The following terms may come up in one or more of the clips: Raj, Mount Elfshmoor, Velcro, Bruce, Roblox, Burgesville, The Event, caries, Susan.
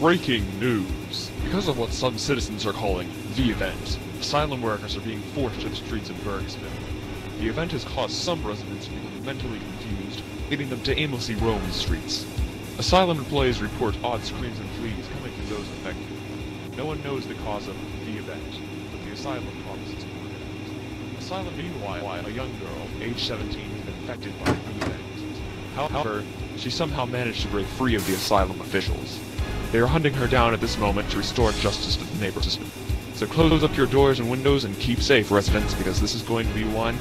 Breaking news! Because of what some citizens are calling The Event, asylum workers are being forced to the streets of Burgesville. The event has caused some residents to become mentally confused, leading them to aimlessly roam the streets. Asylum employees report odd screams and pleas coming from those affected. No one knows the cause of The Event, but the asylum promises to work it out. Asylum, meanwhile, a young girl, age 17, has been infected by The Event. However, she somehow managed to break free of the asylum officials. They are hunting her down at this moment to restore justice to the neighbor system. So close up your doors and windows and keep safe, residents, because this is going to be one.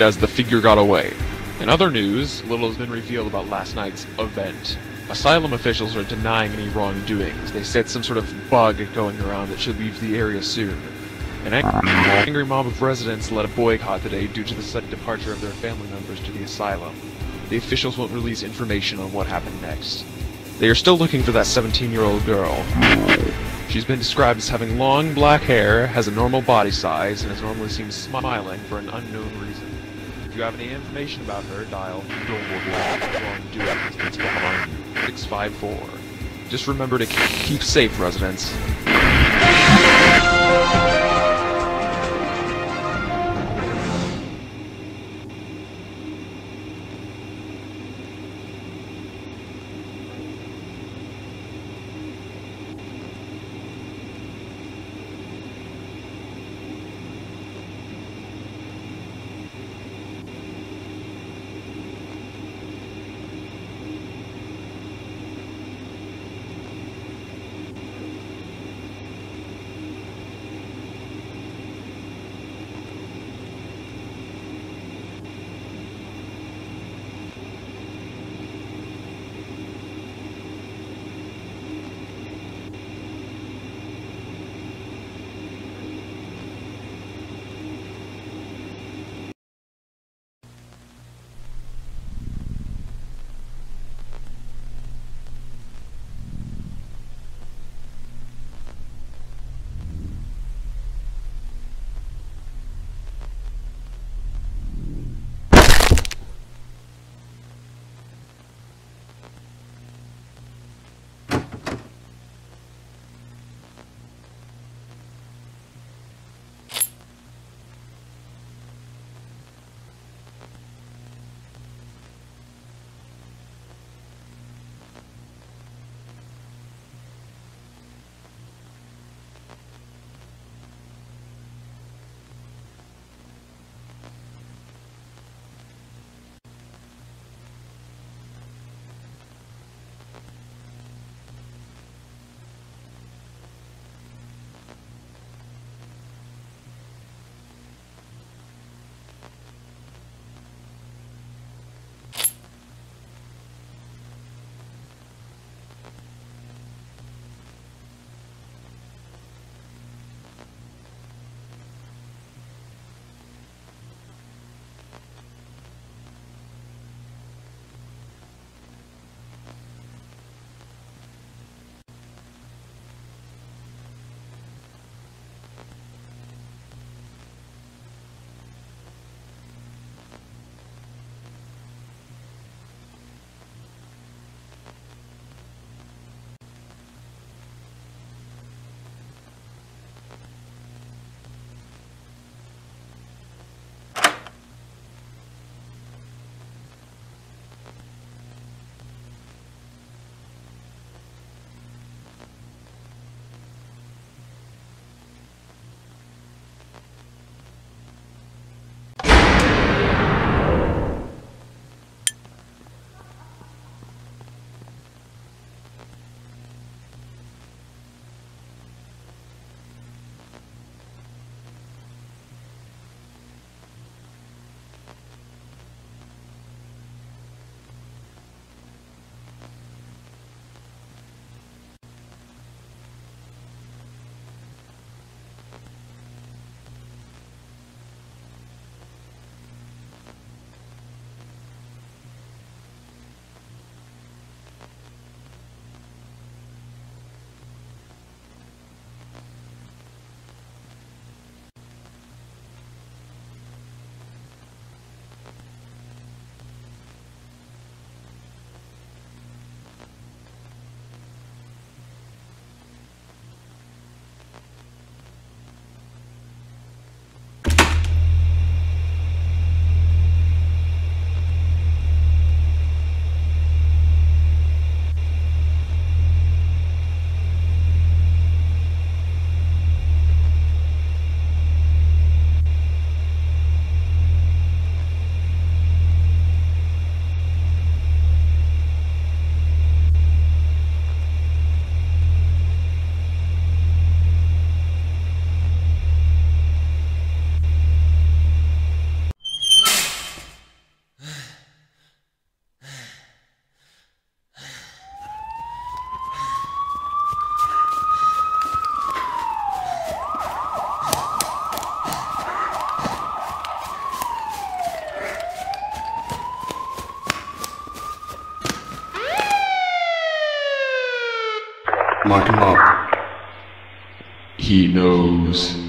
as the figure got away. In other news, little has been revealed about last night's event. Asylum officials are denying any wrongdoings. They said some sort of bug going around that should leave the area soon. An angry mob of residents led a boycott today due to the sudden departure of their family members to the asylum. The officials won't release information on what happened next. They are still looking for that 17-year-old girl. She's been described as having long black hair, has a normal body size, and has normally seen smiling for an unknown reason. If you have any information about her, dial 654. Just remember to keep safe, residents. like love. He knows.